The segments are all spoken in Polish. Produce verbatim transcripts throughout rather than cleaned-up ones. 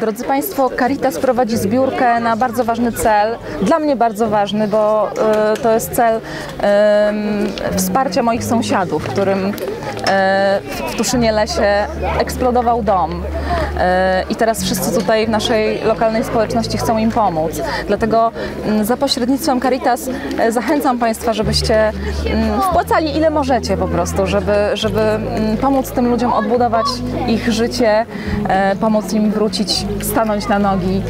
Drodzy Państwo, Caritas prowadzi zbiórkę na bardzo ważny cel, dla mnie bardzo ważny, bo y, to jest cel y, wsparcia moich sąsiadów, którym y, w Tuszynie Lesie eksplodował dom. I teraz wszyscy tutaj w naszej lokalnej społeczności chcą im pomóc. Dlatego za pośrednictwem Caritas zachęcam Państwa, żebyście wpłacali ile możecie po prostu, żeby, żeby pomóc tym ludziom odbudować ich życie, pomóc im wrócić, stanąć na nogi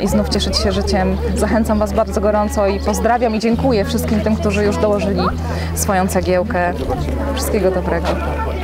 i znów cieszyć się życiem. Zachęcam Was bardzo gorąco i pozdrawiam i dziękuję wszystkim tym, którzy już dołożyli swoją cegiełkę. Wszystkiego dobrego.